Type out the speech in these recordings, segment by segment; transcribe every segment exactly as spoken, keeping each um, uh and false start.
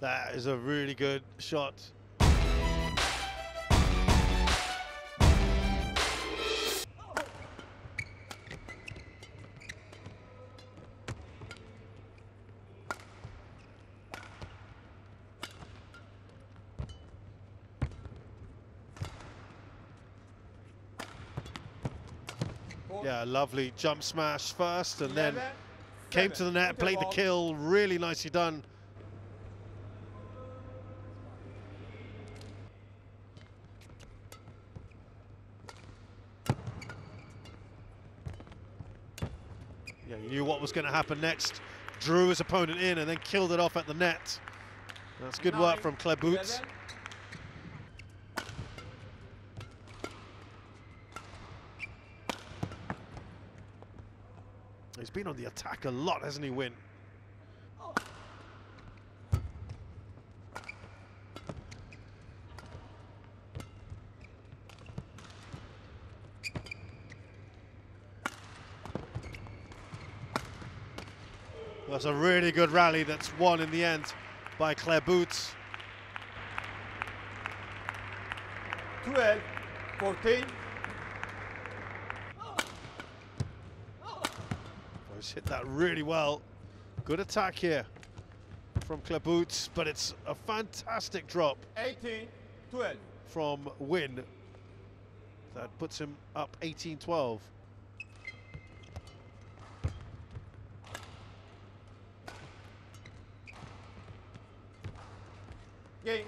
That is a really good shot. Yeah, lovely jump smash first, and then came to the net, played the kill, really nicely done. Yeah, he knew what was going to happen next, drew his opponent in and then killed it off at the net. That's good work from Claerbout. He's been on the attack a lot, hasn't he, Nguyen? Oh. That's a really good rally that's won in the end by Claerbout. twelve, fourteen. He's hit that really well. Good attack here from Claerbout, but it's a fantastic drop eighteen, twelve. From Nguyen. That puts him up eighteen twelve. Game.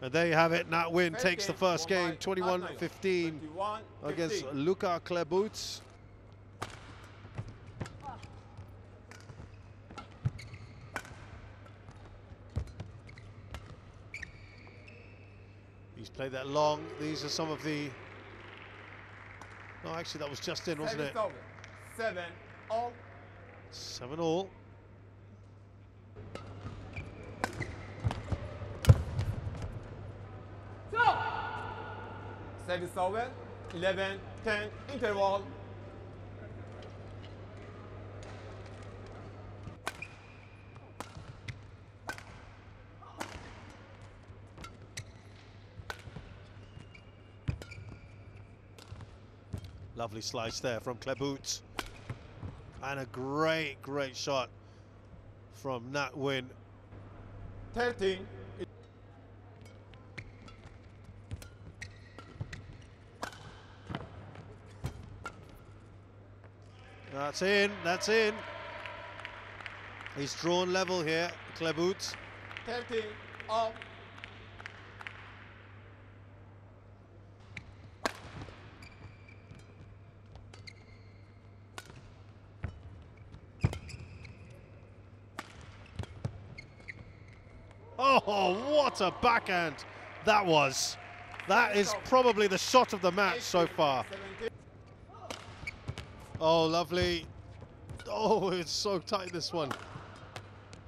And there you have it. Nhat Nguyen takes the first game, twenty-one fifteen, against Lucas Claerbout. He's played that long. These are some of the... No, actually, that was just in, wasn't it? Seven all. Seven all. So. Service over. eleven, ten, interval. Lovely slice there from Claerbout. And a great, great shot from Nhat Nguyen. thirteen. That's in, that's in. He's drawn level here, Claerbout. thirteen, up. Oh, what a backhand that was. That is probably the shot of the match so far. Oh, lovely. Oh, it's so tight, this one.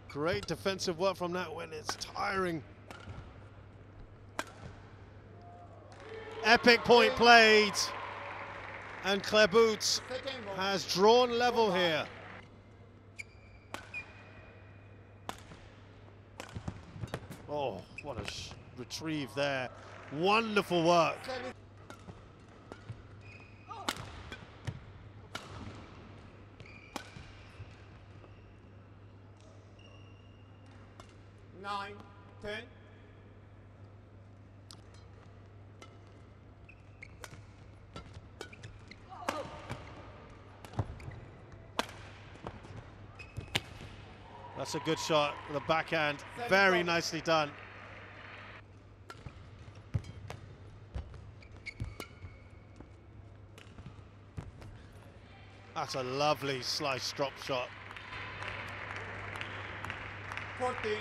Great defensive work from Nhat Nguyen. It's tiring. Epic point played. And Claerbout has drawn level here. Oh, what a sh retrieve there. Wonderful work. Oh. nine, ten. That's a good shot, the backhand, very nicely done. That's a lovely slice drop shot. fourteen.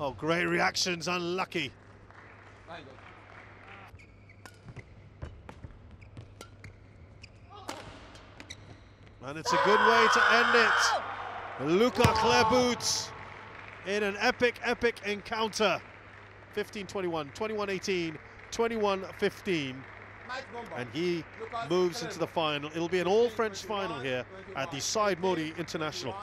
Oh, great reactions, unlucky. And it's a good way to end it. Lucas Claerbout in an epic, epic encounter. fifteen twenty-one, twenty-one eighteen, twenty-one fifteen. and he moves into the final. It'll be an all-French final here at the Syed Modi International.